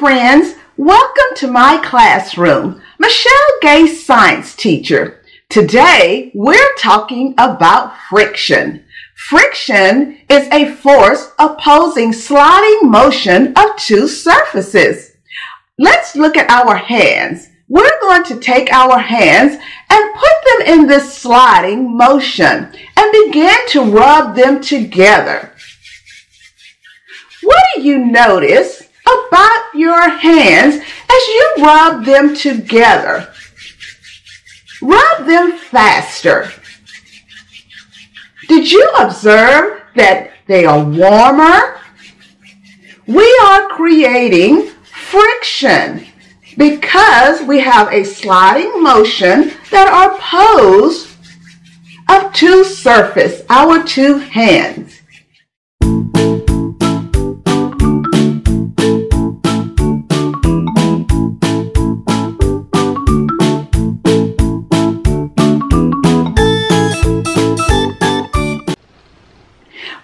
friends, welcome to my classroom, Michelle Gay Science Teacher. Today we're talking about friction. Friction is a force opposing sliding motion of two surfaces. Let's look at our hands. We're going to take our hands and put them in this sliding motion and begin to rub them together. What do you notice about your hands as you rub them together? Rub them faster. Did you observe that they are warmer? We are creating friction because we have a sliding motion that are opposed of two surfaces, our two hands.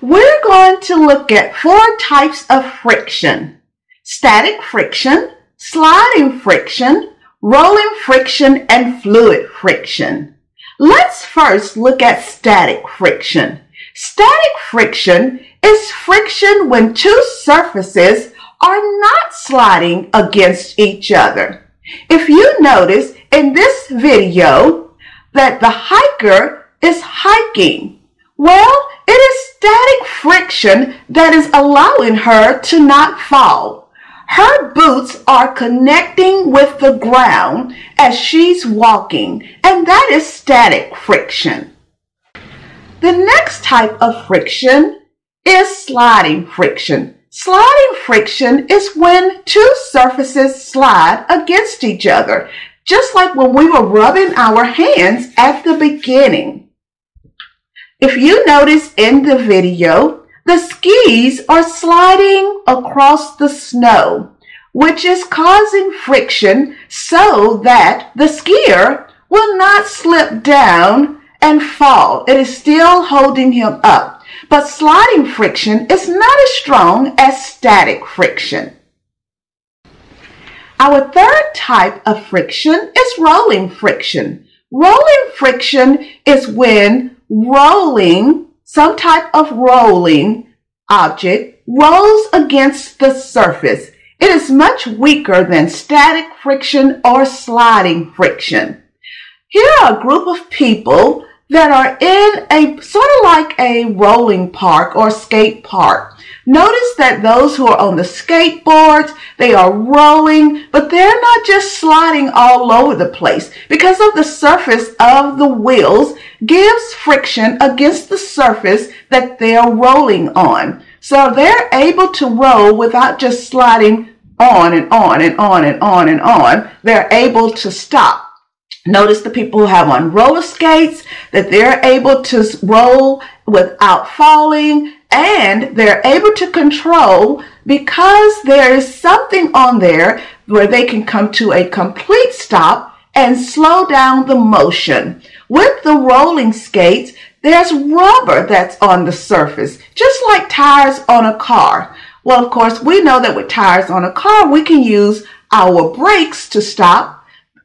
We're going to look at four types of friction: static friction, sliding friction, rolling friction, and fluid friction. Let's first look at static friction. Static friction is friction when two surfaces are not sliding against each other. If you notice in this video that the hiker is hiking, well, it is static friction that is allowing her to not fall. Her boots are connecting with the ground as she's walking, and that is static friction. The next type of friction is sliding friction. Sliding friction is when two surfaces slide against each other, just like when we were rubbing our hands at the beginning. If you notice in the video, the skis are sliding across the snow, which is causing friction so that the skier will not slip down and fall. It is still holding him up. But sliding friction is not as strong as static friction. Our third type of friction is rolling friction. Rolling friction is when some type of rolling object rolls against the surface. It is much weaker than static friction or sliding friction. Here are a group of people that are in a sort of like a rolling park or skate park. Notice that those who are on the skateboards, they are rolling, but they're not just sliding all over the place because of the surface of the wheels gives friction against the surface that they're rolling on. So they're able to roll without just sliding on and on and on and on and on. They're able to stop. Notice the people who have on roller skates, that they're able to roll without falling, and they're able to control because there is something on there where they can come to a complete stop and slow down the motion. With the rolling skates, there's rubber that's on the surface, just like tires on a car. Well, of course, we know that with tires on a car, we can use our brakes to stop.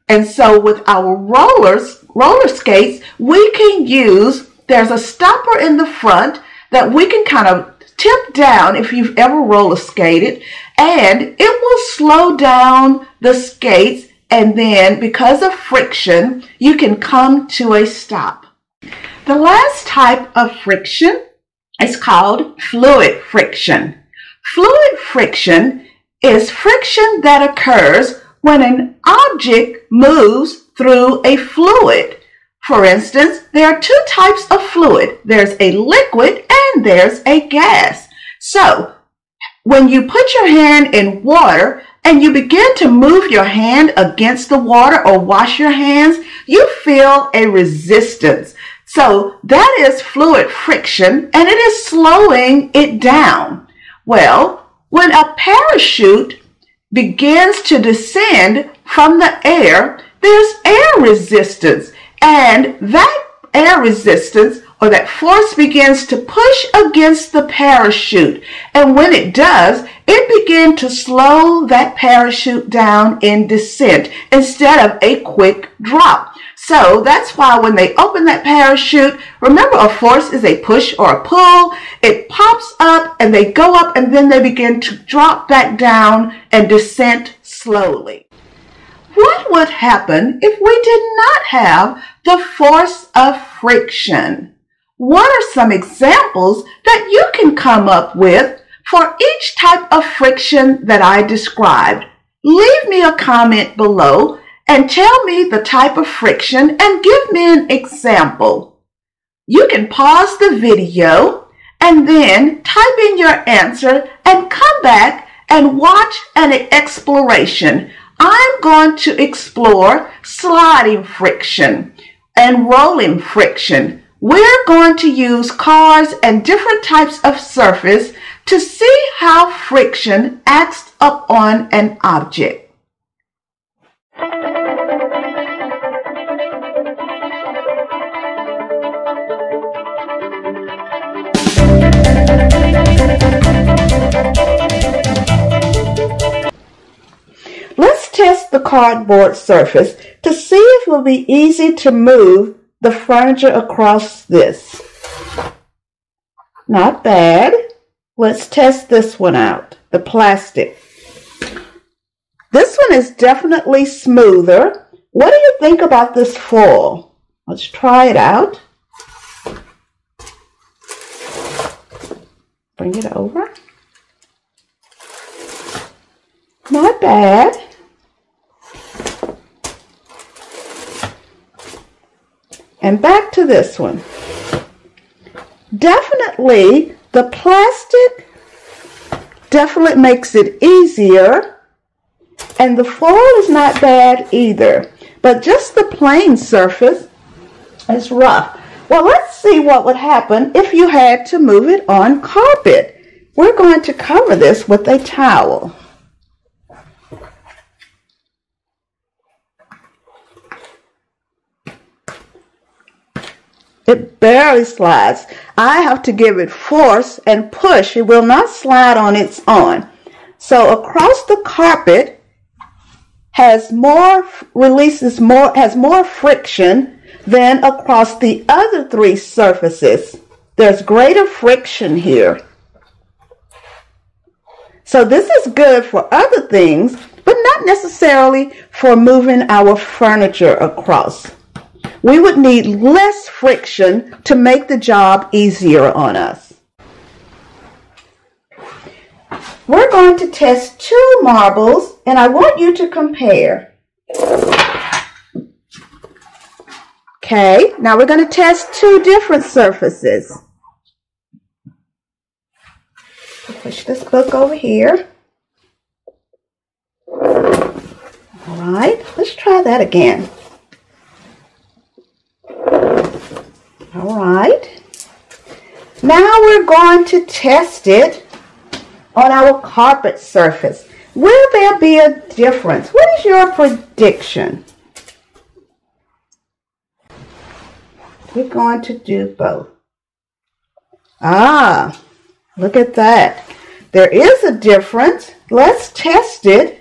And so with our roller skates, we can use, there's a stopper in the front that we can kind of tip down if you've ever roller skated, and it will slow down the skates, and then because of friction, you can come to a stop. The last type of friction is called fluid friction. Fluid friction is friction that occurs when an object moves through a fluid. For instance, there are two types of fluid. There's a liquid and there's a gas. So when you put your hand in water and you begin to move your hand against the water or wash your hands, you feel a resistance. So that is fluid friction, and it is slowing it down. Well, when a parachute begins to descend from the air, there's air resistance, and that air resistance or that force begins to push against the parachute. And when it does, it begins to slow that parachute down in descent instead of a quick drop. So that's why when they open that parachute, remember a force is a push or a pull. It pops up and they go up and then they begin to drop back down and descent slowly. What would happen if we did not have the force of friction? What are some examples that you can come up with for each type of friction that I described? Leave me a comment below and tell me the type of friction and give me an example. You can pause the video and then type in your answer and come back and watch an exploration. I'm going to explore sliding friction and rolling friction. We're going to use cars and different types of surface to see how friction acts upon an object. Let's test the cardboard surface to see if it will be easy to move the furniture across this. Not bad. Let's test this one out, the plastic. This one is definitely smoother. What do you think about this foil? Let's try it out. Bring it over. Not bad. And back to this one. Definitely the plastic definitely makes it easier, and the foil is not bad either, but just the plain surface is rough. Well, let's see what would happen if you had to move it on carpet. We're going to cover this with a towel. It barely slides. I have to give it force and push. It will not slide on its own. So across the carpet has more friction than across the other three surfaces. There's greater friction here. So this is good for other things, but not necessarily for moving our furniture across. We would need less friction to make the job easier on us. We're going to test two marbles, and I want you to compare. Okay, now we're going to test two different surfaces. Push this book over here. All right, let's try that again. All right, now we're going to test it on our carpet surface. Will there be a difference? What is your prediction? We're going to do both. Ah, look at that. There is a difference. Let's test it.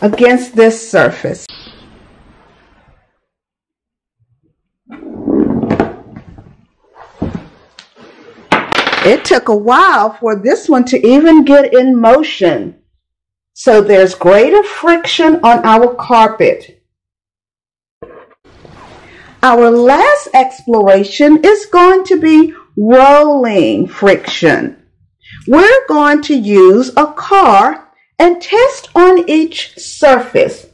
Against this surface. It took a while for this one to even get in motion. So there's greater friction on our carpet. Our last exploration is going to be rolling friction. We're going to use a car and test on each surface.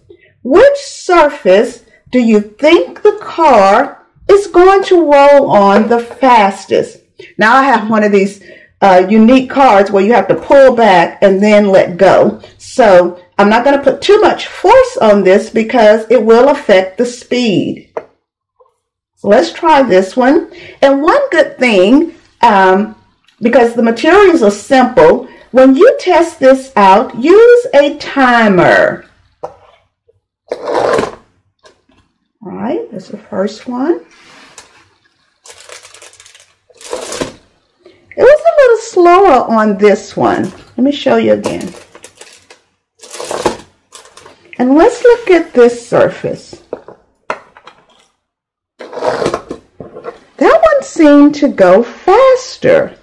Which surface do you think the car is going to roll on the fastest? Now I have one of these unique cards where you have to pull back and then let go. So I'm not going to put too much force on this because it will affect the speed. So let's try this one. And one good thing, because the materials are simple, when you test this out, use a timer. All right, that's the first one. It was a little slower on this one. Let me show you again. And let's look at this surface. That one seemed to go faster.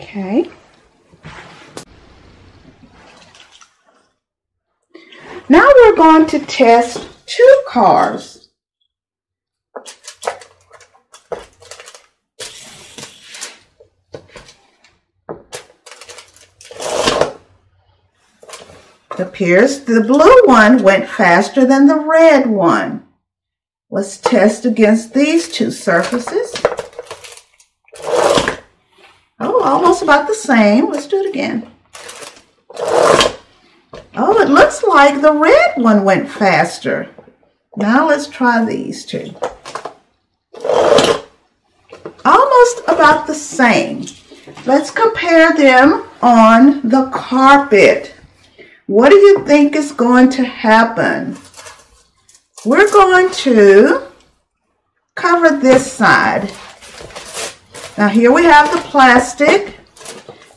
Okay. Now we're going to test two cars. It appears the blue one went faster than the red one. Let's test against these two surfaces. Oh, almost about the same. Let's do it again. Oh, it looks like the red one went faster. Now let's try these two. Almost about the same. Let's compare them on the carpet. What do you think is going to happen? We're going to cover this side. Now here we have the plastic,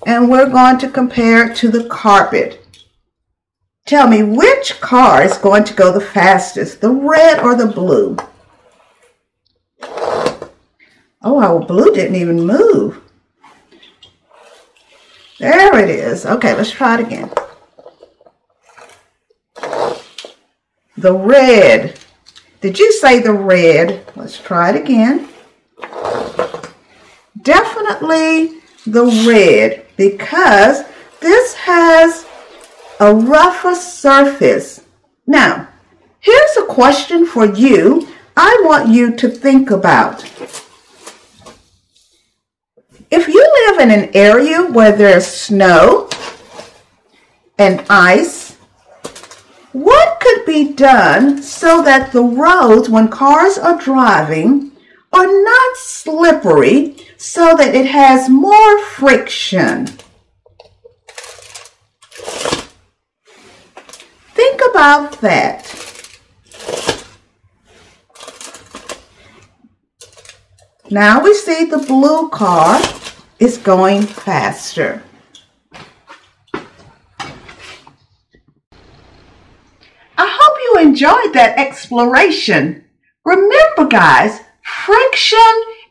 and we're going to compare it to the carpet. Tell me which car is going to go the fastest, the red or the blue? Oh, our blue didn't even move. There it is. Okay, let's try it again. The red. Did you say the red? Let's try it again. Definitely the red, because this has a rougher surface. Now, here's a question for you. I want you to think about. If you live in an area where there's snow and ice, what could be done so that the roads, when cars are driving, are not slippery so that it has more friction? Think about that. Now we see the blue car is going faster. Enjoyed that exploration. Remember, guys, friction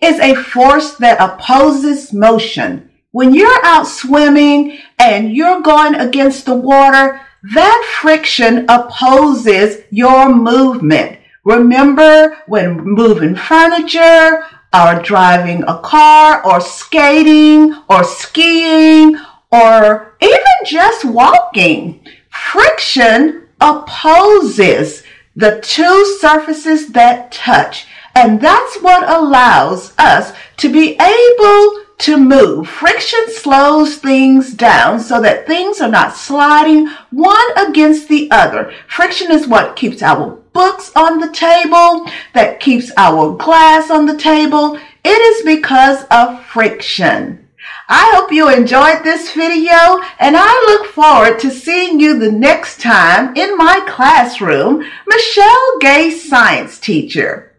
is a force that opposes motion. When you're out swimming and you're going against the water, that friction opposes your movement. Remember, when moving furniture or driving a car or skating or skiing or even just walking, friction opposes the two surfaces that touch, and that's what allows us to be able to move. Friction slows things down so that things are not sliding one against the other. Friction is what keeps our books on the table, that keeps our glass on the table. It is because of friction. I hope you enjoyed this video, and I look forward to seeing you the next time in my classroom, Michelle Gay Science Teacher.